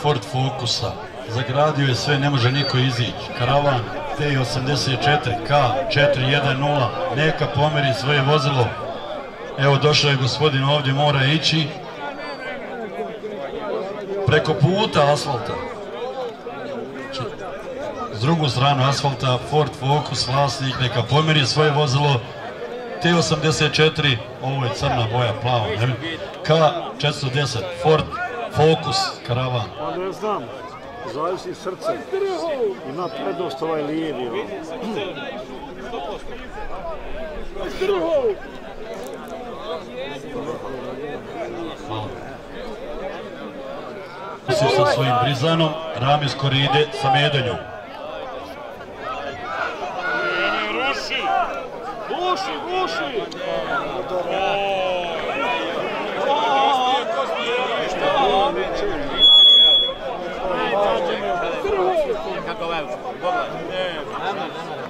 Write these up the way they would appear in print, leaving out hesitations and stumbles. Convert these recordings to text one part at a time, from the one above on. Ford Focusa, zagradio je sve, ne može niko izići, karavan T84K410, neka pomeri svoje vozilo. Evo došao je gospodin ovdje, mora ići preko puta asfalta. S drugu stranu asfalta, Ford Focus, vlasnik, neka pomeri svoje vozilo. T84, ovo je crna boja, plava, K410, Ford Focus, karavan. Pa ne znam, zavisi srce, ima prednost ovaj lijevi. Usiv sa svojim brizanom, Ramiz Koridze sa medanjom. Ruši! Ruši, ruši!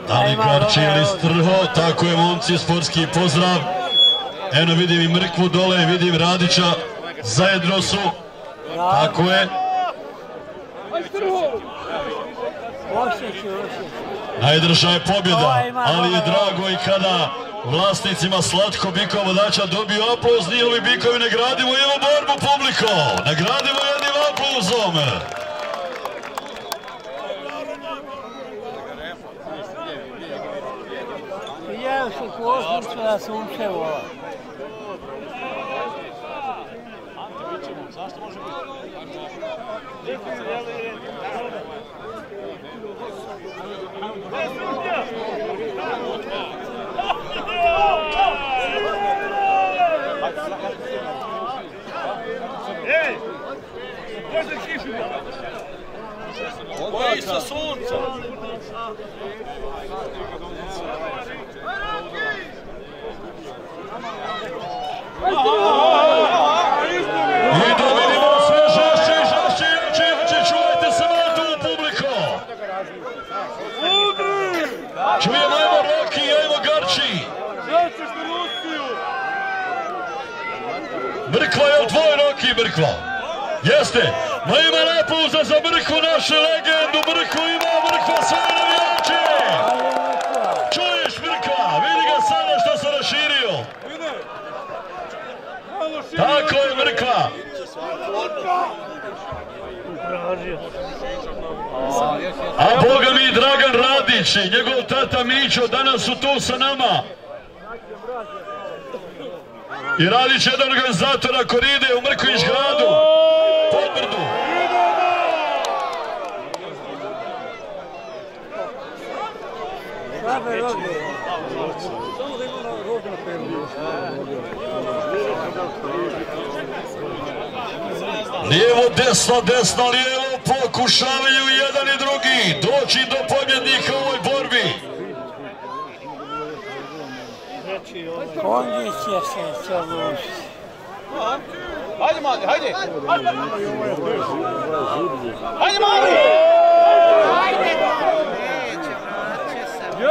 Da li GARCI ili Strho? Tako je, momci, sportski pozdrav. Eno, vidim i Mrkvu dole, vidim Radića, zajedno su. Tako je. Najdrža je pobjeda, ali je drago i kada vlasnicima slatko bikova vodača dobiju aplauz. Nije li bikovi, nagradimo jednu borbu, publiko, nagradimo jednim aplauzom. Ja se košnicu da se uče vola. Boji se sunca. I da vidimo sve žašće i žašće i jače i jače. Čuvajte se malo tu, publiko. Čujemo, ajmo Roki, ajmo GARCI. Mrkva je tvoj, Roki, Mrkva. Jeste, ma ima aplauza za Mrkvu, našu legendu. Mrkvu ima, Mrkva sve navijače. Čuješ, Mrkva, vidi ga sada što se raširio. Tako je, Vrkva! A boga mi i Dragan Radić i njegov tata Miđo danas su tu sa nama. I Radić je jedan organizatora Koride u Mrković gradu. Podbrdu. Lijevo, desno, desno, lijevo, pokušavaju jedan i drugi doći do pobjednika u ovoj borbi. Hajde, mali, hajde! Hajde, mali! Veći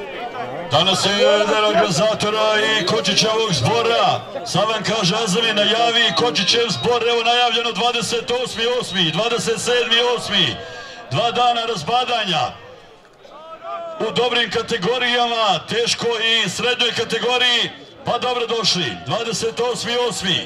Danas je jedan organizatora i Kočićevog zbora. Sad vam kao Žazani najavi Kočićev zbor, evo najavljeno 28.8. 27.8. Dva dana razbadanja. U dobrim kategorijama, teško i srednjoj kategoriji. Pa dobro došli, 28.8.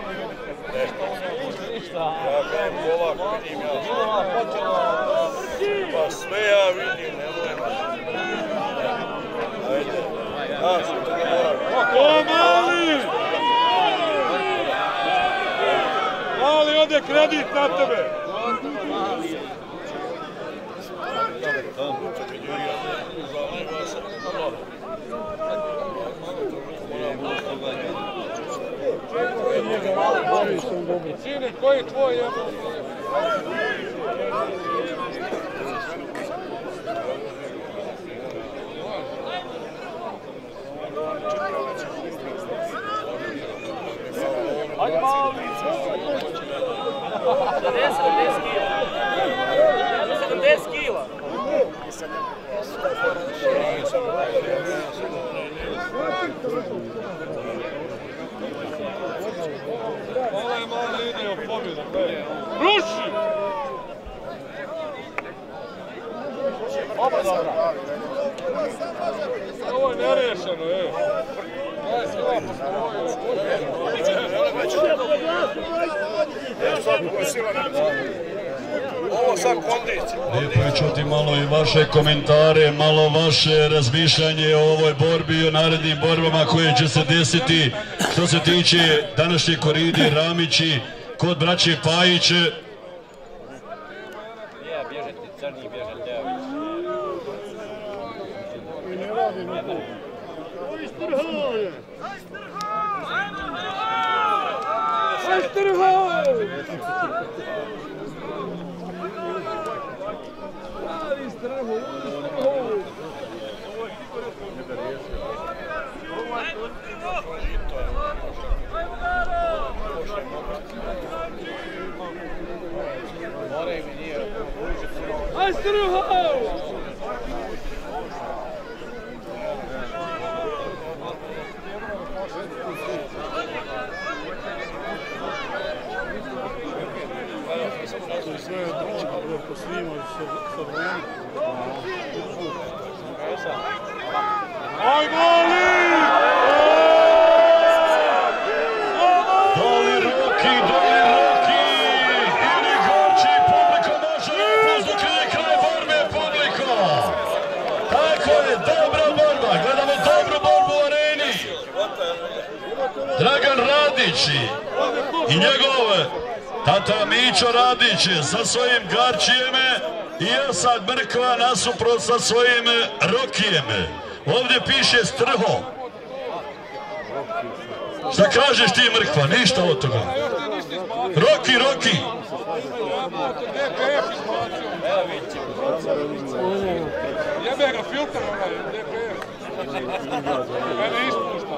Komentare, malo vaše razmišljanje o ovoj borbi i o narednim borbama koje će se desiti što se tiče današnje Koride, Ramići, kod braće Pajić. Hvala što pratite kanal. svima sa vremena. Aj, goli! Goli Roki, goli Roki! Ili Gorči, publiko može da pozdukrije kraj borbe, publiko! Tako je, dobra borba, gledamo dobru borbu u areni! Dragan Radić i njegove... Tata Miđo Radić sa svojim Garčijeme i ja sad Mrkva nasuprot sa svojim Rokijeme. Ovdje piše strho. Šta kažeš ti Mrkva? Ništa od toga. Roki, Roki. Jebe ga filter onaj, DPF. Mene ispušta.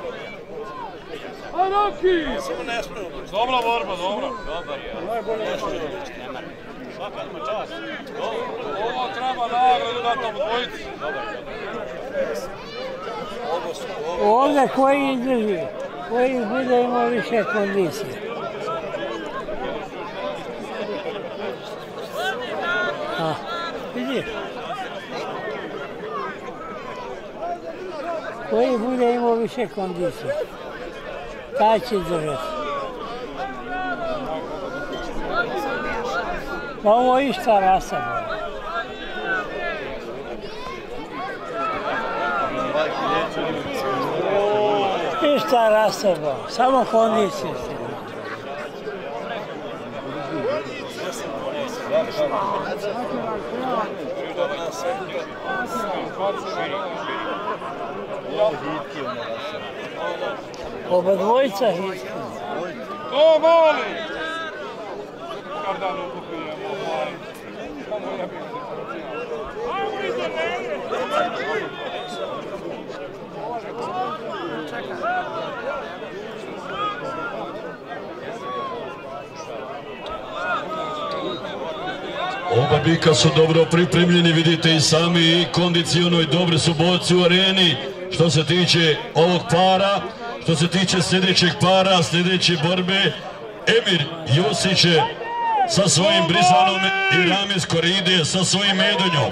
Dobra borba, dobra. Najbolje nešto. Ovo treba nagradu da tamo dvojici. Ovdje koji izdrži, koji bude imao više kondicije. Vidi? Koji bude imao više kondicije, taj će držati. Pa ovo je išta rasada. Išta rasada, samo kondicije ste. Oba dvojica hitki. To boli! Kardano kupio. Oba bika su dobro pripremljeni, vidite i sami, i kondiciono i dobri su borci u areni što se tiče ovog para. Što se tiče sljedećeg para, sljedeće borbe, Emir Jusić sa svojim Brisanom i Ramiz Koridze sa svojim Medonjom.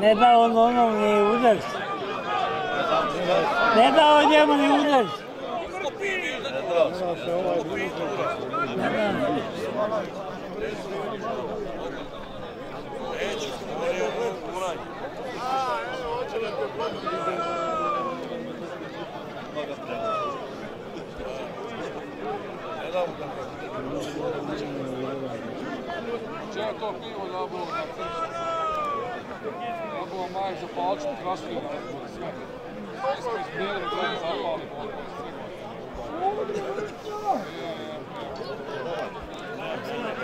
Ne da on onom ni udar. Ne da on njemu ni udar. Čeo to pivo nabilo na cršće. Nabilo majh za palčku, krasnije na izbore sve. Sve smo izbjeli, gledali zapali.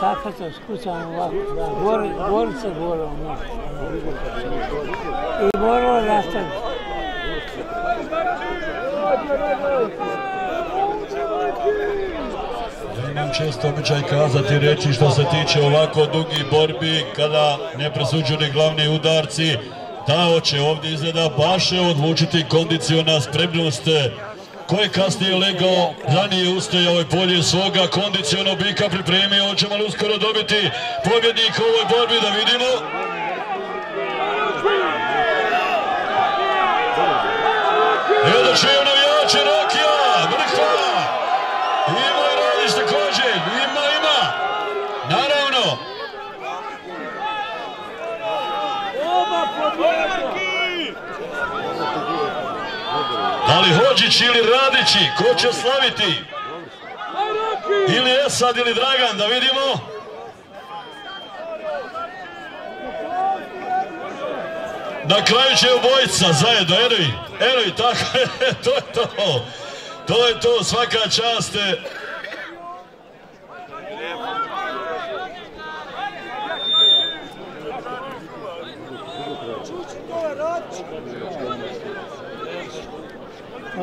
Safata skucam ovako, Gorica gore ovako. I moralo nastaviti. Ja imam često običaj kazati reći što se tiče ovako dugih borbi, kada ne presuđuju ni glavni udarci, Tao će ovdje izgleda baš odlučiti kondiciona spremnost. Ko je kasnije legao, ranije ustajao je polje svoga kondiciono bika pripremio, hoćemo li uskoro dobiti pobjednika u ovoj borbi, da vidimo. Evo da čujem navijače Rokija, Vrkva, ima i Radić također, ima, naravno. Ali Hodžić ili Radići, ko će slaviti? Ili Esad ili Dragan, da vidimo. Na kraju će obojica zajedno, Eroj, tako je, to je to, svaka čast.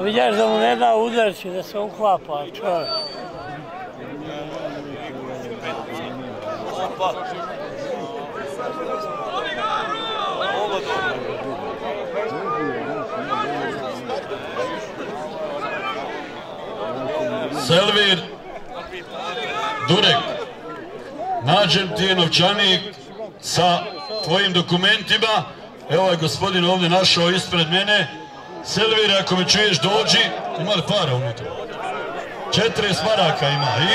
Vidiš da mu ne da udarči, da se uklapa čovjek. Selvire Đurek, nađem ti je novčanik sa tvojim dokumentima. Evo je gospodin ovdje našao ispred mene. Selvire, ako me čuješ, dođi. Ima li para unutra? 40 maraka ima. I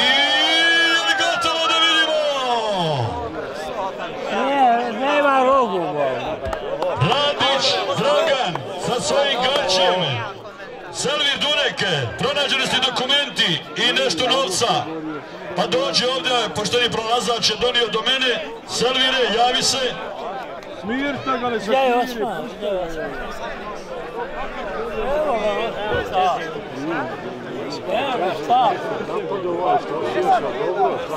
gotovo, da vidimo! Nema rogu. Radić, Dragan, sa svojim gaćem. Selvire Đurek, pronađeni su dokumenti i nešto novca. Pa dođi ovdje, pošteni pronalazač je donio do mene. Selvire, javi se. Smirta ga li se smiri? Evo ga, šta? Evo ga, šta?